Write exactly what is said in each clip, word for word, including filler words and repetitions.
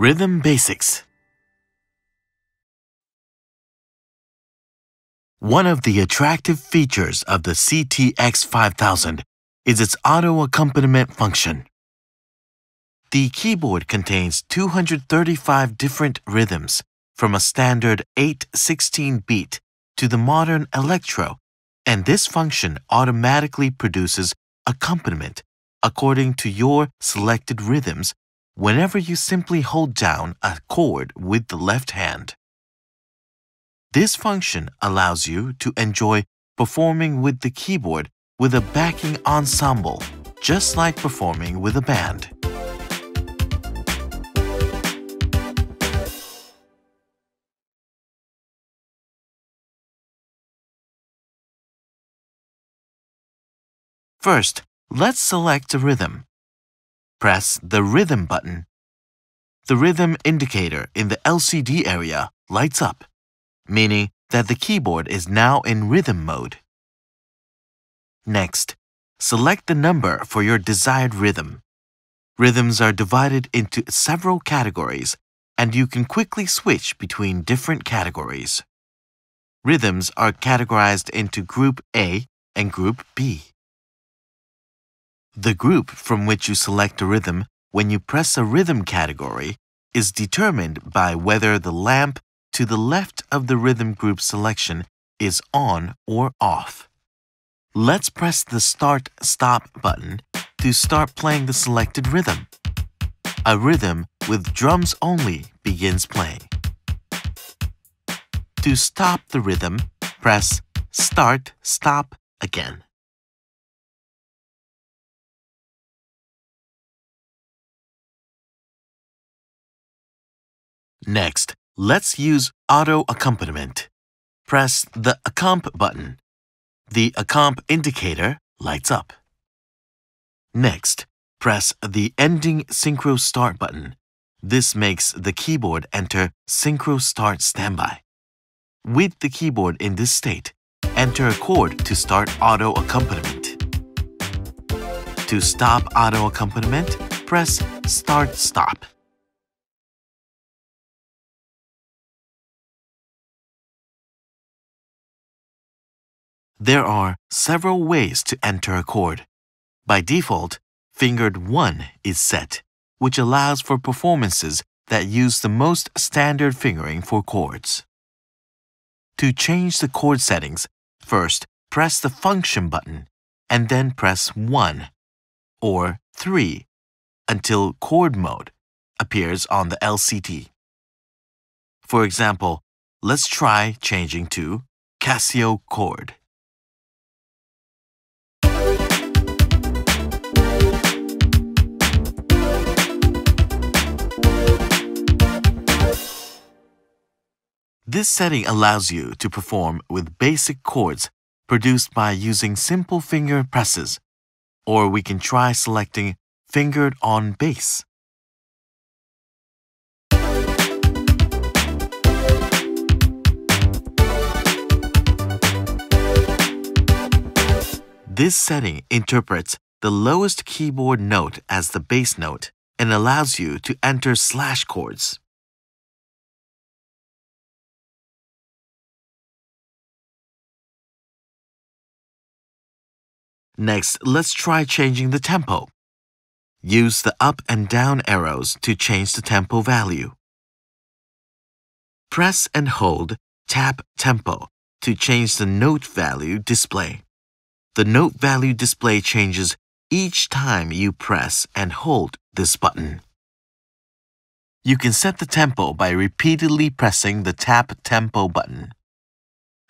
Rhythm Basics. One of the attractive features of the C T X five thousand is its auto accompaniment function. The keyboard contains two hundred thirty-five different rhythms, from a standard eight sixteen beat to the modern electro, and this function automatically produces accompaniment according to your selected rhythms whenever you simply hold down a chord with the left hand. This function allows you to enjoy performing with the keyboard with a backing ensemble, just like performing with a band. First, let's select a rhythm. Press the Rhythm button. The rhythm indicator in the L C D area lights up, meaning that the keyboard is now in rhythm mode. Next, select the number for your desired rhythm. Rhythms are divided into several categories, and you can quickly switch between different categories. Rhythms are categorized into Group A and Group B. The group from which you select a rhythm when you press a rhythm category is determined by whether the lamp to the left of the rhythm group selection is on or off. Let's press the Start Stop button to start playing the selected rhythm. A rhythm with drums only begins playing. To stop the rhythm, press Start Stop again. Next, let's use auto accompaniment. Press the Accomp button. The Accomp indicator lights up. Next, press the ending Syncro Start button. This makes the keyboard enter Syncro Start Standby. With the keyboard in this state, enter a chord to start auto accompaniment. To stop auto accompaniment, press Start Stop. There are several ways to enter a chord. By default, fingered one is set, which allows for performances that use the most standard fingering for chords. To change the chord settings, first press the Function button and then press one or three until Chord Mode appears on the L C D. For example, let's try changing to Casio Chord. This setting allows you to perform with basic chords produced by using simple finger presses, or we can try selecting fingered on bass. This setting interprets the lowest keyboard note as the bass note and allows you to enter slash chords. Next, let's try changing the tempo. Use the up and down arrows to change the tempo value. Press and hold Tap Tempo to change the note value display. The note value display changes each time you press and hold this button. You can set the tempo by repeatedly pressing the Tap Tempo button.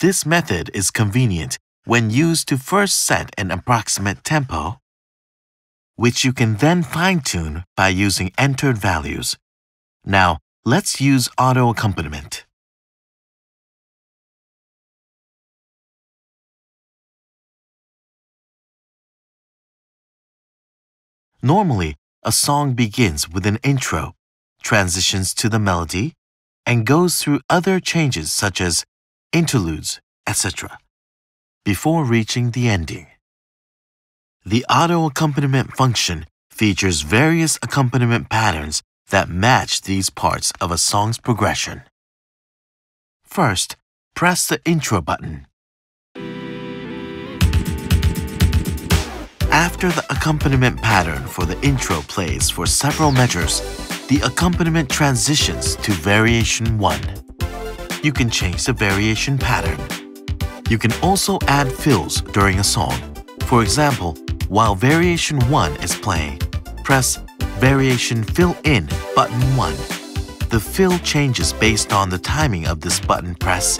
This method is convenient when used to first set an approximate tempo, which you can then fine-tune by using entered values. Now, let's use auto accompaniment. Normally, a song begins with an intro, transitions to the melody, and goes through other changes such as interludes, et cetera, before reaching the ending. The auto accompaniment function features various accompaniment patterns that match these parts of a song's progression. First, press the intro button. After the accompaniment pattern for the intro plays for several measures, the accompaniment transitions to variation one. You can change the variation pattern. You can also add fills during a song. For example, while variation one is playing, press Variation Fill In button one. The fill changes based on the timing of this button press,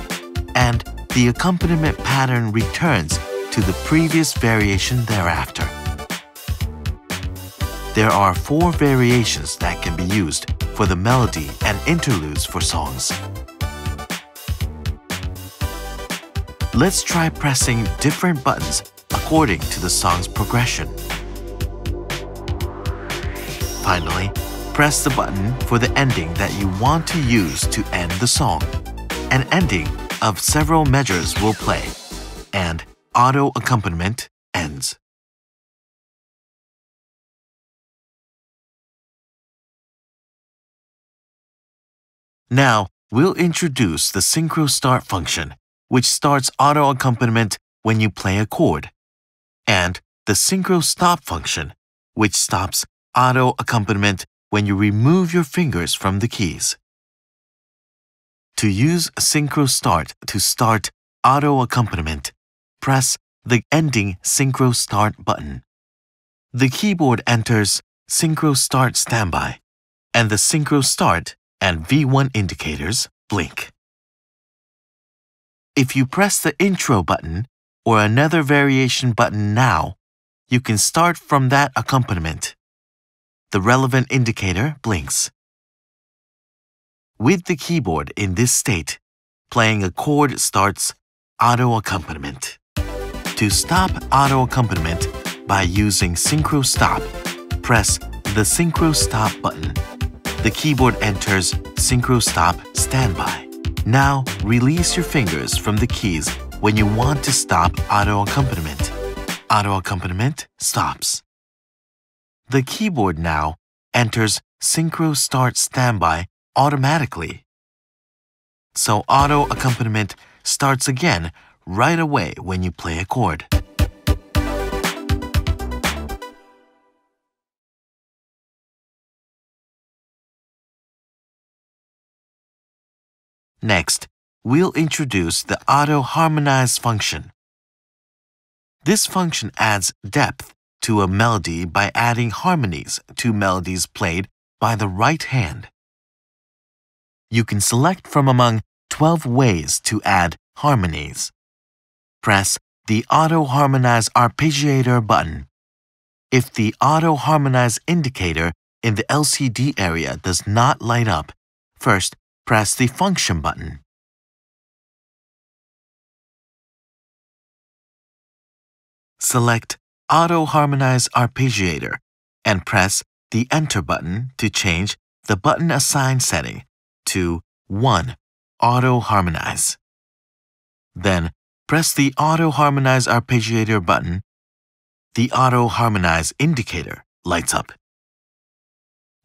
and the accompaniment pattern returns to the previous variation thereafter. There are four variations that can be used for the melody and interludes for songs. Let's try pressing different buttons according to the song's progression. Finally, press the button for the ending that you want to use to end the song. An ending of several measures will play, and auto accompaniment ends. Now, we'll introduce the Syncro Start function, which starts auto accompaniment when you play a chord, and the Syncro Stop function, which stops auto accompaniment when you remove your fingers from the keys. To use Syncro Start to start auto accompaniment, press the ending Syncro Start button. The keyboard enters Syncro Start Standby, and the Syncro Start and V one indicators blink. If you press the intro button or another variation button now, you can start from that accompaniment. The relevant indicator blinks. With the keyboard in this state, playing a chord starts auto accompaniment. To stop auto accompaniment by using Syncro Stop, press the Syncro Stop button. The keyboard enters Syncro Stop Standby. Now, release your fingers from the keys when you want to stop auto accompaniment. Auto accompaniment stops. The keyboard now enters Syncro Start Standby automatically. So auto accompaniment starts again right away when you play a chord. Next, we'll introduce the Auto Harmonize function. This function adds depth to a melody by adding harmonies to melodies played by the right hand. You can select from among twelve ways to add harmonies. Press the Auto Harmonize Arpeggiator button. If the Auto Harmonize indicator in the L C D area does not light up, first press the function button. Select Auto Harmonize Arpeggiator and press the Enter button to change the button assign setting to one. Auto Harmonize. Then, press the Auto Harmonize Arpeggiator button. The Auto Harmonize indicator lights up.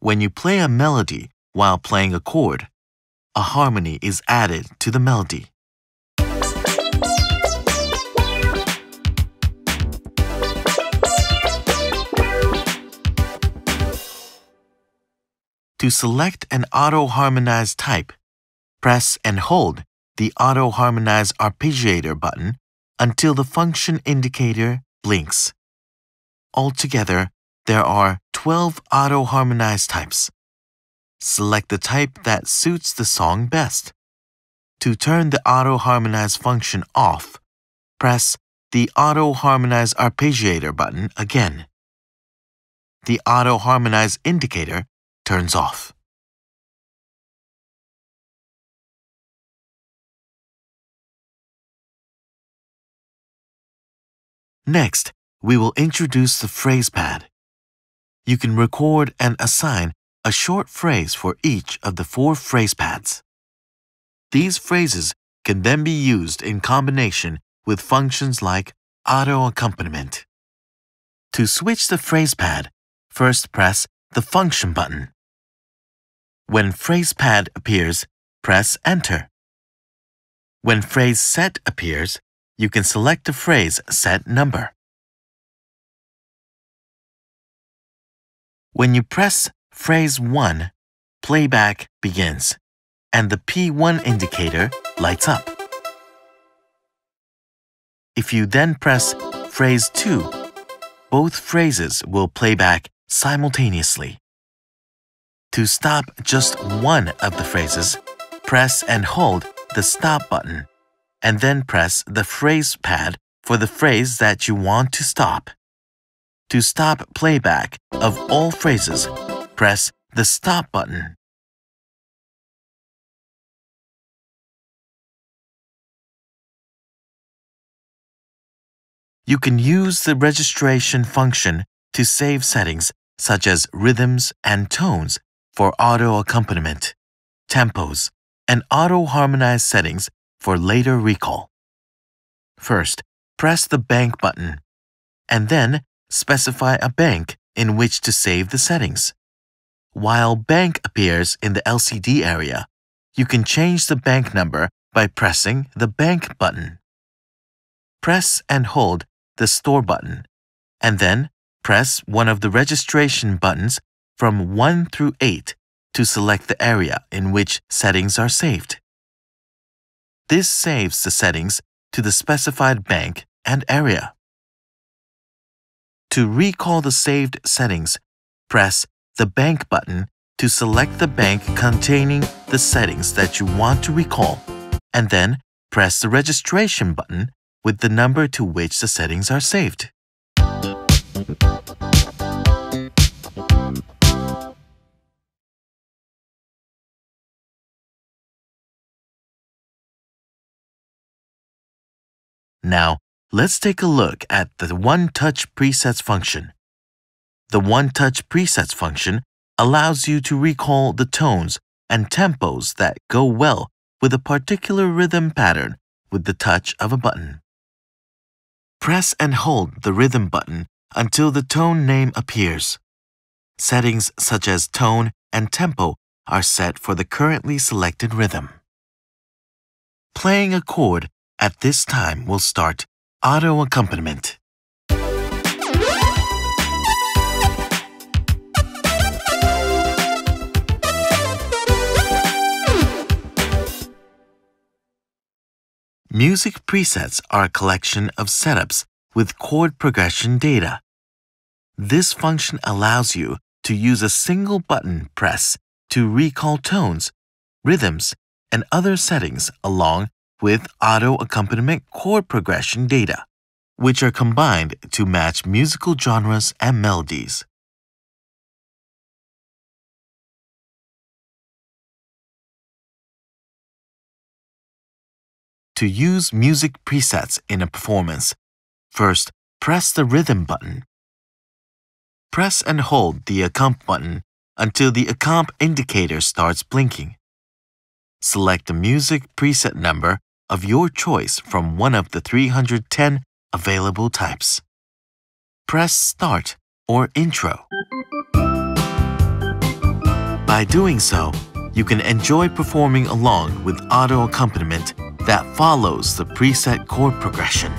When you play a melody while playing a chord, a harmony is added to the melody. To select an Auto Harmonize type, press and hold the Auto Harmonize Arpeggiator button until the function indicator blinks. Altogether, there are twelve Auto Harmonize types. Select the type that suits the song best. To turn the Auto Harmonize function off, press the Auto Harmonize Arpeggiator button again. The Auto Harmonize indicator turns off. Next, we will introduce the phrase pad. You can record and assign a short phrase for each of the four phrase pads. These phrases can then be used in combination with functions like auto accompaniment. To switch the phrase pad, first press the function button. When phrase pad appears, press Enter. When phrase set appears, you can select the phrase set number. When you press phrase one, playback begins, and the P one indicator lights up. If you then press phrase two, both phrases will play back simultaneously. To stop just one of the phrases, press and hold the stop button, and then press the phrase pad for the phrase that you want to stop. To stop playback of all phrases, press the stop button. You can use the registration function to save settings such as rhythms and tones for auto accompaniment, tempos, and auto harmonize settings for later recall. First, press the bank button, and then specify a bank in which to save the settings. While bank appears in the L C D area, you can change the bank number by pressing the bank button. Press and hold the store button, and then press one of the registration buttons from one through eight to select the area in which settings are saved. This saves the settings to the specified bank and area. To recall the saved settings, press the bank button to select the bank containing the settings that you want to recall, and then press the registration button with the number to which the settings are saved. Now, let's take a look at the One-Touch Presets function. The One-Touch Presets function allows you to recall the tones and tempos that go well with a particular rhythm pattern with the touch of a button. Press and hold the rhythm button until the tone name appears. Settings such as tone and tempo are set for the currently selected rhythm. Playing a chord at this time will start auto accompaniment. Music presets are a collection of setups with chord progression data. This function allows you to use a single button press to recall tones, rhythms, and other settings along with auto accompaniment chord progression data, which are combined to match musical genres and melodies. To use music presets in a performance, first press the rhythm button. Press and hold the accompany button until the accompany indicator starts blinking. Select the music preset number of your choice from one of the three hundred ten available types. Press Start or Intro. By doing so, you can enjoy performing along with auto accompaniment that follows the preset chord progression.